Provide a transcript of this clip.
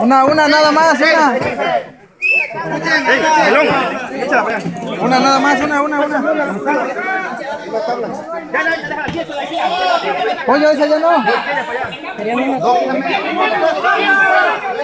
Una nada más, una. Una nada más, una. Oye, esa ya no.